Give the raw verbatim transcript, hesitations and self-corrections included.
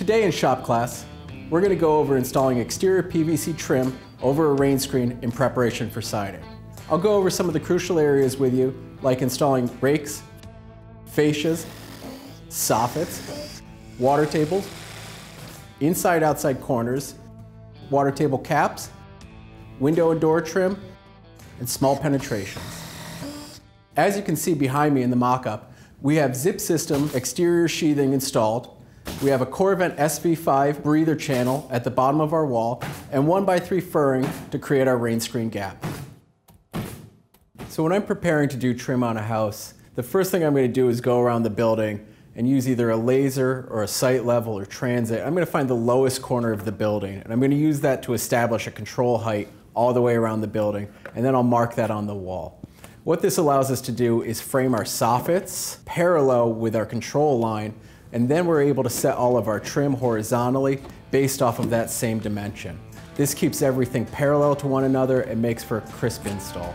Today in shop class, we're going to go over installing exterior P V C trim over a rain screen in preparation for siding. I'll go over some of the crucial areas with you, like installing rakes, fascias, soffits, water tables, inside-outside corners, water table caps, window and door trim, and small penetrations. As you can see behind me in the mock-up, we have Zip System exterior sheathing installed. We have a CorVent S V five breather channel at the bottom of our wall and one by three furring to create our rain screen gap. So when I'm preparing to do trim on a house, the first thing I'm going to do is go around the building and use either a laser or a site level or transit. I'm going to find the lowest corner of the building, and I'm going to use that to establish a control height all the way around the building, and then I'll mark that on the wall. What this allows us to do is frame our soffits parallel with our control line, and then we're able to set all of our trim horizontally based off of that same dimension. This keeps everything parallel to one another and makes for a crisp install.